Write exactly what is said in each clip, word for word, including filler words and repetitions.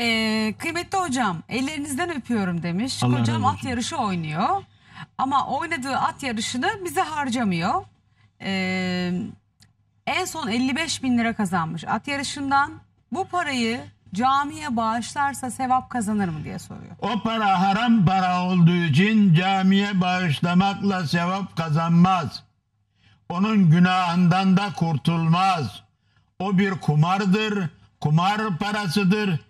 Ee, kıymetli hocam, ellerinizden öpüyorum demiş. Allah Kocam at yarışı oynuyor. Ama oynadığı at yarışını bize harcamıyor. Ee, en son elli beş bin lira kazanmış at yarışından. Bu parayı camiye bağışlarsa sevap kazanır mı diye soruyor. O para haram para olduğu için camiye bağışlamakla sevap kazanmaz. Onun günahından da kurtulmaz. O bir kumardır, kumar parasıdır.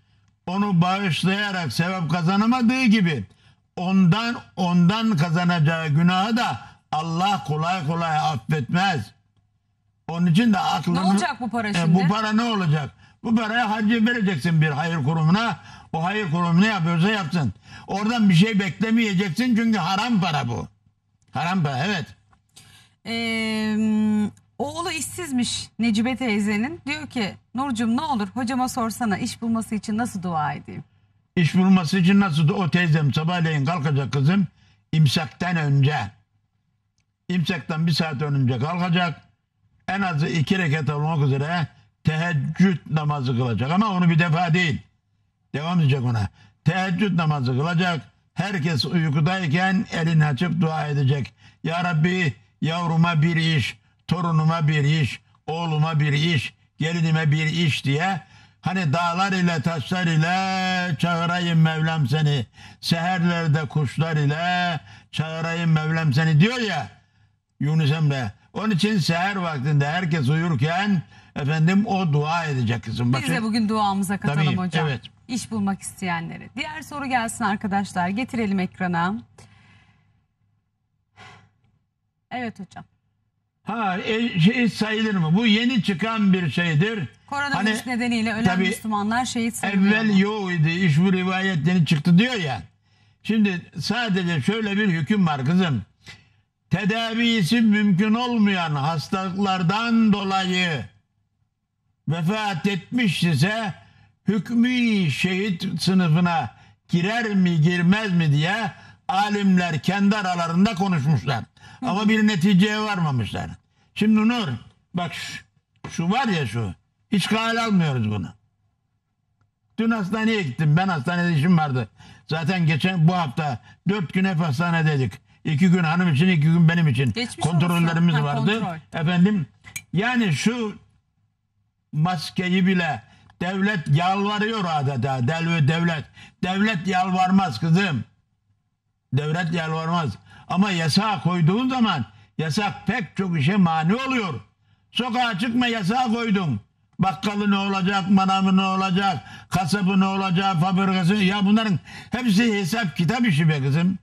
Onu bağışlayarak sevap kazanamadığı gibi ondan ondan kazanacağı günahı da Allah kolay kolay affetmez. Onun için de aklını... Ne olacak bu para şimdi? E, bu para ne olacak? Bu parayı harcayıp vereceksin bir hayır kurumuna. O hayır kurumu ne yapıyorsa yapsın. Oradan bir şey beklemeyeceksin çünkü haram para bu. Haram para, evet. Eee... Oğlu işsizmiş Necibe teyzenin. Diyor ki Nurcuğum ne olur hocama sorsana, iş bulması için nasıl dua edeyim? İş bulması için nasıl dua? O teyzem sabahleyin kalkacak kızım, imsaktan önce. İmsaktan bir saat önce kalkacak. En az iki rekat olmak üzere teheccüd namazı kılacak. Ama onu bir defa değil. Devam edecek ona. Teheccüd namazı kılacak. Herkes uykudayken elini açıp dua edecek. Ya Rabbi yavruma bir iş, torunuma bir iş, oğluma bir iş, gelinime bir iş diye hani dağlar ile taşlar ile çağırayım Mevlam seni, seherlerde kuşlar ile çağırayım Mevlam seni diyor ya Yunus Emre. Onun için seher vaktinde herkes uyurken efendim o dua edecek kızım. Bakın, biz de bugün duamıza katalım tabii, hocam. Evet. İş bulmak isteyenlere. Diğer soru gelsin arkadaşlar, getirelim ekrana. Evet hocam. Ha, şehit sayılır mı? Bu yeni çıkan bir şeydir. Koronavirüs hani, nedeniyle ölen tabii, Müslümanlar şehit sayılıyor. Evvel yok idi, iş bu rivayet yeni çıktı diyor ya. Şimdi sadece şöyle bir hüküm var kızım. Tedavisi mümkün olmayan hastalıklardan dolayı vefat etmiş ise hükmü şehit sınıfına girer mi girmez mi diye alimler kendi aralarında konuşmuşlar. Ama bir neticeye varmamışlar. Şimdi Nur, bak şu, şu var ya şu, hiç kale almıyoruz bunu. Dün hastaneye gittim, ben hastanede işim vardı. Zaten geçen bu hafta dört gün hep hastanedeydik. İki gün hanım için, iki gün benim için. Geçmiş kontrollerimiz olsun. Vardı. Ha, kontrol. Efendim, yani şu maskeyi bile devlet yalvarıyor adeta. Devlet, devlet yalvarmaz kızım. Devlet yalvarmaz. Ama yasağı koyduğun zaman yasak pek çok işe mani oluyor. Sokağa çıkma yasağı koydun. Bakkalı ne olacak, manavı ne olacak, kasabı ne olacak, fabrikası. Ya bunların hepsi hesap kitap işi be kızım.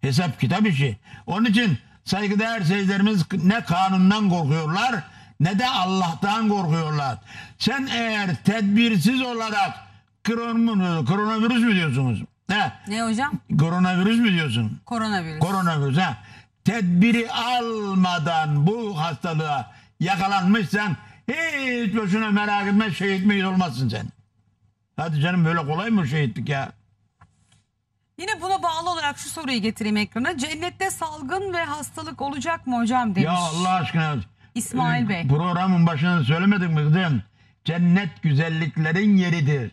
Hesap kitap işi. Onun için saygıdeğer seyircilerimiz ne kanundan korkuyorlar ne de Allah'tan korkuyorlar. Sen eğer tedbirsiz olarak koronavirüs mü diyorsunuz? Ha. Ne hocam? Koronavirüs mü diyorsun? Koronavirüs. Koronavirüs ha. Tedbiri almadan bu hastalığa yakalanmışsan hiç boşuna merak etme, şehit miyiz olmazsın sen. Hadi canım, böyle kolay mı şehitlik ya? Yine buna bağlı olarak şu soruyu getireyim ekrana. Cennette salgın ve hastalık olacak mı hocam demiş. Ya Allah aşkına. İsmail Bey. Programın başında söylemedik mi kızım? Cennet güzelliklerin yeridir.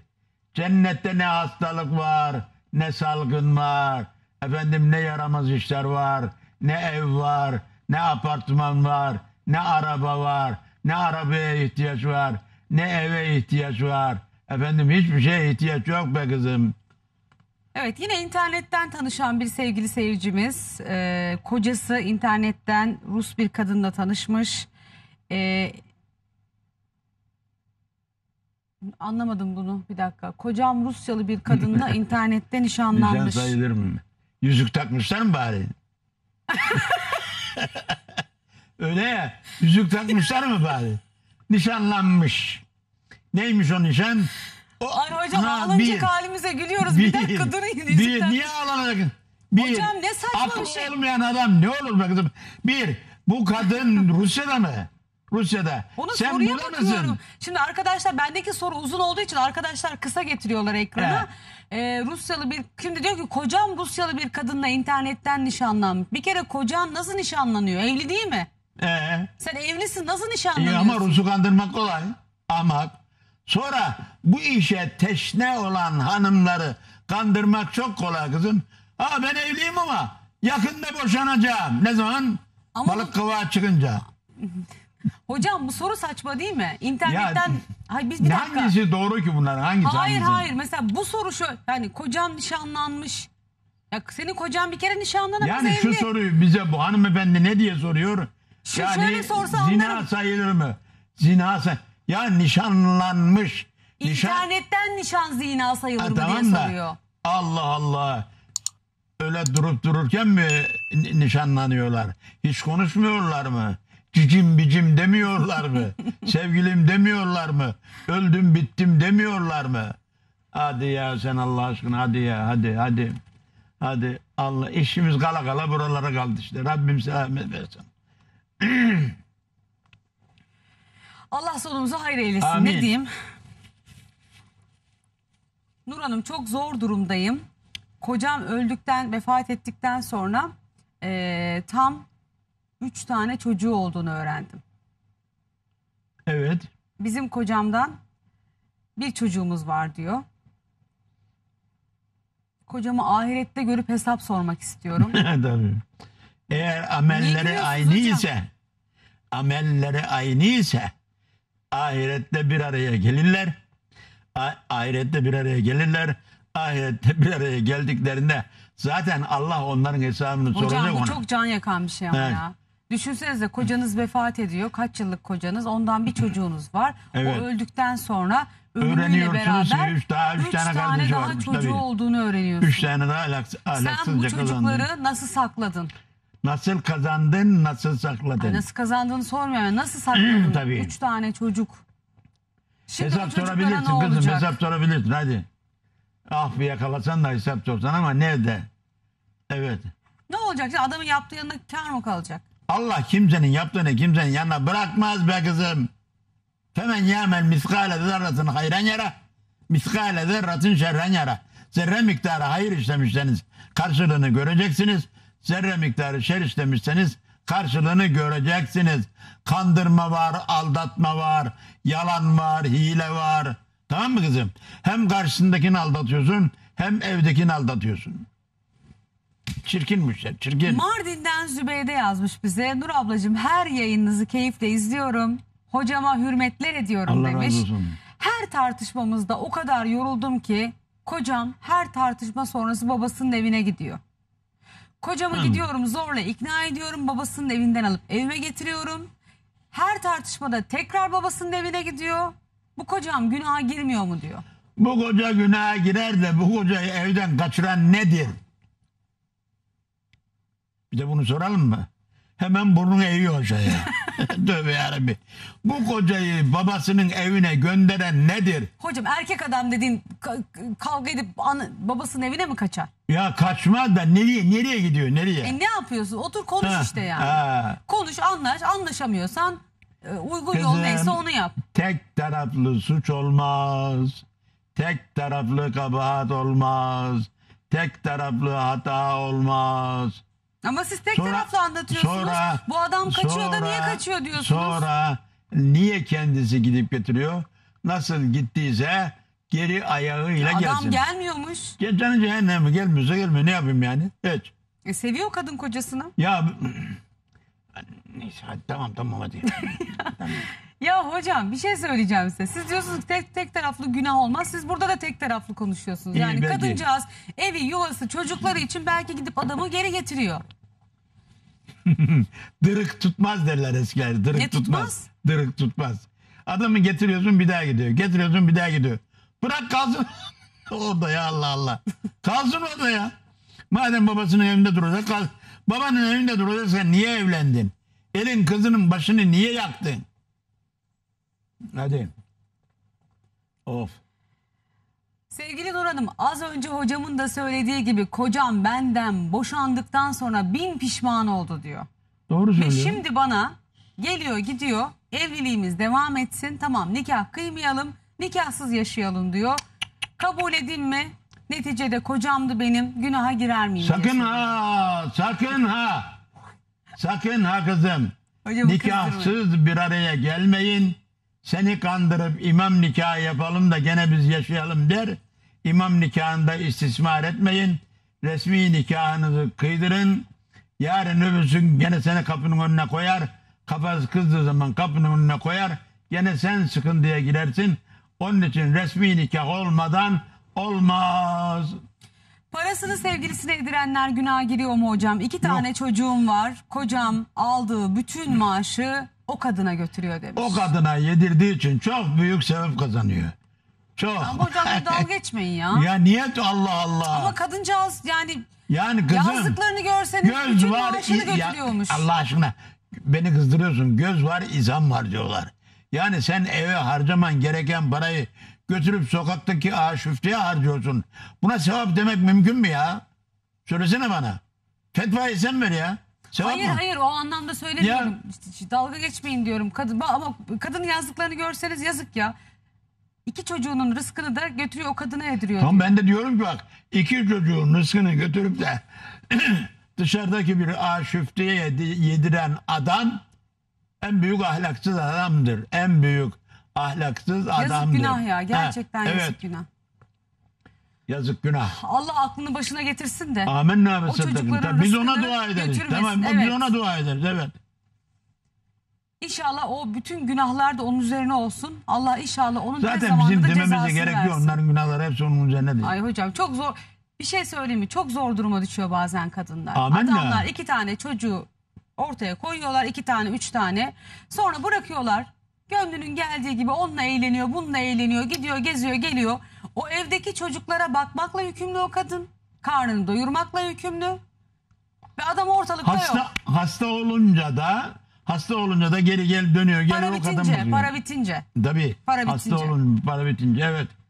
Cennette ne hastalık var, ne salgın var, efendim ne yaramaz işler var, ne ev var, ne apartman var, ne araba var, ne arabaya ihtiyaç var, ne eve ihtiyaç var. Efendim hiçbir şeye ihtiyaç yok be kızım. Evet, yine internetten tanışan bir sevgili seyircimiz, e, kocası internetten Rus bir kadınla tanışmış. E, Anlamadım bunu, bir dakika. Kocam Rusyalı bir kadınla internetten nişanlanmış. Nişan sayılır mı? Yüzük takmışlar mı bari? Öyle ya. Yüzük takmışlar mı bari? Nişanlanmış. Neymiş o nişan? O, ay hocam ağlanacak halimize gülüyoruz. Bir, bir dakika durun. Bir, niye ağlanacak? Bir, hocam ne saçma bir şey. Aklı olmayan adam ne olur be kızım? Bir, bu kadın Rusya'da mı? Rusya'da. Onu sen soruya bakıyorum. Şimdi arkadaşlar bendeki soru uzun olduğu için arkadaşlar kısa getiriyorlar ekrana. Ee, Rusyalı bir, şimdi diyor ki kocam Rusyalı bir kadınla internetten nişanlanmış. Bir kere kocan nasıl nişanlanıyor? Evli değil mi? Ee? Sen evlisin, nasıl nişanlanıyorsun? Ee, ama Rus'u kandırmak kolay. Ahmak. Sonra bu işe teşne olan hanımları kandırmak çok kolay kızım. Aa, ben evliyim ama yakında boşanacağım. Ne zaman? Ama balık kıvağa çıkınca. Hocam bu soru saçma değil mi? İnternetten ya, hayır, biz bir dakika. Hangisi doğru ki bunların? Hangisi, hayır hangisi? Hayır mesela bu soru şu. Yani kocan nişanlanmış. Ya senin kocan bir kere nişanlanamaz. Yani evli. Şu soruyu bize bu hanımefendi ne diye soruyor? Şu yani şöyle sorsa zina anlarım. Sayılır mı? Zina sayılır. Ya nişanlanmış. İnternetten nişan, nişan zina sayılır ha, mı tamam diye soruyor. Da, Allah Allah. Öyle durup dururken mi nişanlanıyorlar? Hiç konuşmuyorlar mı? Cicim bicim demiyorlar mı? Sevgilim demiyorlar mı? Öldüm bittim demiyorlar mı? Hadi ya sen Allah aşkına hadi ya hadi hadi. Hadi Allah işimiz kala kala buralara kaldı işte. Rabbim selamet versin. Allah sonumuzu hayır eylesin. Amin. Ne diyeyim? Nur Hanım çok zor durumdayım. Kocam öldükten, vefat ettikten sonra e, tam üç tane çocuğu olduğunu öğrendim. Evet. Bizim kocamdan bir çocuğumuz var diyor. Kocamı ahirette görüp hesap sormak istiyorum. Tabii. Eğer amelleri aynı ise, amelleri aynı ise ahirette bir araya gelirler. Ahirette bir araya gelirler. Ahirette bir araya geldiklerinde zaten Allah onların hesabını hocam, soracak ona. Hocam bu çok can yakan bir şey ama evet. Ya. Düşünsenize kocanız vefat ediyor. Kaç yıllık kocanız? Ondan bir çocuğunuz var. Evet. O öldükten sonra ölümüyle beraber üç, daha, üç, üç tane, tane daha varmış, çocuğu tabii. Olduğunu öğreniyorsun. Üç tane daha alaks alaksızca kazandın. Sen bu çocukları kazandın. Nasıl sakladın? Nasıl kazandın, nasıl sakladın? Ay, nasıl kazandığını sormuyorum. Nasıl sakladın? Tabii. Üç tane çocuk. Şimdi hesap sorabilirsin kızım. Olacak? Hesap sorabilirsin hadi. Ah bir yakalasan da hesap sorsan ama nerede? Evet. Ne olacak? Adamın yaptığı yanına kar mı kalacak? Allah kimsenin yaptığını kimsenin yanına bırakmaz be kızım. Femen yâmel miskâle zerratin hayran yara. Miskâle zerratin şerran yara. Zerre miktarı hayır işlemişseniz karşılığını göreceksiniz. Zerre miktarı şer işlemişseniz karşılığını göreceksiniz. Kandırma var, aldatma var, yalan var, hile var. Tamam mı kızım? Hem karşısındakini aldatıyorsun hem evdekini aldatıyorsun. Çirkinmişler, çirkin. Mardin'den Zübeyde yazmış bize. Nur ablacığım her yayınınızı keyifle izliyorum. Hocama hürmetler ediyorum Allah demiş. Razı olsun. Her tartışmamızda o kadar yoruldum ki kocam her tartışma sonrası babasının evine gidiyor. Kocama Hı. gidiyorum zorla ikna ediyorum. Babasının evinden alıp evime getiriyorum. Her tartışmada tekrar babasının evine gidiyor. Bu kocam günaha girmiyor mu diyor. Bu koca günaha girer de bu kocayı evden kaçıran nedir? Bir de bunu soralım mı? Hemen burnunu eğiyor hocaya. Tövbe yarabbim. Bu kocayı babasının evine gönderen nedir? Hocam erkek adam dediğin kavga edip babasının evine mi kaçar? Ya kaçmaz da nereye nereye gidiyor nereye? E ne yapıyorsun? Otur konuş ha, işte yani. Ha. Konuş anlaş anlaşamıyorsan uygun kızım, yol neyse onu yap. Tek taraflı suç olmaz. Tek taraflı kabahat olmaz. Tek taraflı hata olmaz. Ama siz tek sonra, taraflı anlatıyorsunuz. Sonra, bu adam kaçıyor sonra, da niye kaçıyor diyorsunuz. Sonra niye kendisi gidip getiriyor? Nasıl gittiyse geri ayağıyla ya gelsin. Adam gelmiyormuş. Canı cehenneme gelmiyorsa gelmiyor. Ne yapayım yani? Evet. E seviyor kadın kocasını. Ya neyse hadi tamam tamam hadi. Tamam. Ya hocam bir şey söyleyeceğim size. Siz diyorsunuz tek tek taraflı günah olmaz. Siz burada da tek taraflı konuşuyorsunuz. Yani İyi, kadıncağız evi, yuvası, çocukları için belki gidip adamı geri getiriyor. Dırık tutmaz derler eskiler. Dırık ne tutmaz? tutmaz. Dırık tutmaz. Adamı getiriyorsun bir daha gidiyor. Getiriyorsun bir daha gidiyor. Bırak kalsın orada ya Allah Allah. Kalsın orada ya. Madem babasının evinde duracak kal. Babanın evinde duracak sen niye evlendin? Elin kızının başını niye yaktın? Hadi. Of. Sevgili Nur Hanım az önce hocamın da söylediği gibi kocam benden boşandıktan sonra bin pişman oldu diyor. Doğru söylüyor. Ve şimdi bana geliyor gidiyor evliliğimiz devam etsin tamam nikah kıymayalım nikahsız yaşayalım diyor. Kabul edeyim mi? Neticede kocamdı benim günaha girer miyim? Sakın ha sakın ha sakın ha kızım hocam, nikahsız bir araya gelmeyin. seni kandırıp imam nikahı yapalım da gene biz yaşayalım der. İmam nikahında istismar etmeyin. Resmi nikahınızı kıydırın. Yarın öbürsün gene seni kapının önüne koyar. Kafası kızdığı zaman kapının önüne koyar. Gene sen sıkıntıya girersin. Onun için resmi nikah olmadan olmaz. Parasını sevgilisine edirenler günaha giriyor mu hocam? İki tane Yok. çocuğum var. Kocam aldığı bütün maaşı o kadına götürüyor demiş. O kadına yedirdiği için çok büyük sebep kazanıyor. Çok. Ama hocam dalga geçmeyin ya. Ya niye Allah Allah. Ama kadıncağız yani, yani kızım, yazdıklarını görseniz bütün var, maaşını götürüyormuş. Ya, Allah aşkına beni kızdırıyorsun. Göz var izan var diyorlar. Yani sen eve harcaman gereken parayı götürüp sokaktaki aşüfteye harcıyorsun. Buna sevap demek mümkün mü ya? Söylesene bana. Fetvayı sen ver ya. Sevap hayır mı? Hayır o anlamda söylemiyorum. Ya. Dalga geçmeyin diyorum. Kadın, ama kadın yazdıklarını görseniz yazık ya. İki çocuğunun rızkını da götürüyor o kadına ediriyor. Tamam diyor. Ben de diyorum ki bak iki çocuğun rızkını götürüp de dışarıdaki bir aşüfteye yediren adam en büyük ahlaksız adamdır. En büyük ahlaksız adamdır. Yazık günah ya. Gerçekten ha, yazık evet. günah. Yazık günah. Allah aklını başına getirsin de. Amin. O çocukların biz ona dua ederiz. Götürmesin. Tamam evet. Biz ona dua ederiz. Evet. İnşallah o bütün günahlar da onun üzerine olsun. Allah inşallah onun zaten zamanında cezasını versin. Zaten bizim dememize gerek yok. Onların günahları hepsi onun üzerine değil. Ay hocam çok zor. Bir şey söyleyeyim mi? Çok zor duruma düşüyor bazen kadınlar. Amin. Adamlar ya. iki tane çocuğu ortaya koyuyorlar. iki tane, üç tane. Sonra bırakıyorlar. Gönlünün geldiği gibi onunla eğleniyor, bununla eğleniyor. Gidiyor, geziyor, geliyor. O evdeki çocuklara bakmakla yükümlü o kadın. Karnını doyurmakla yükümlü. Ve adam ortalıkta hasta, yok. Hasta olunca da hasta olunca da geri gel dönüyor. Para bitince, para bitince. Tabii. Para bitince. Hasta olunca, para bitince. Evet.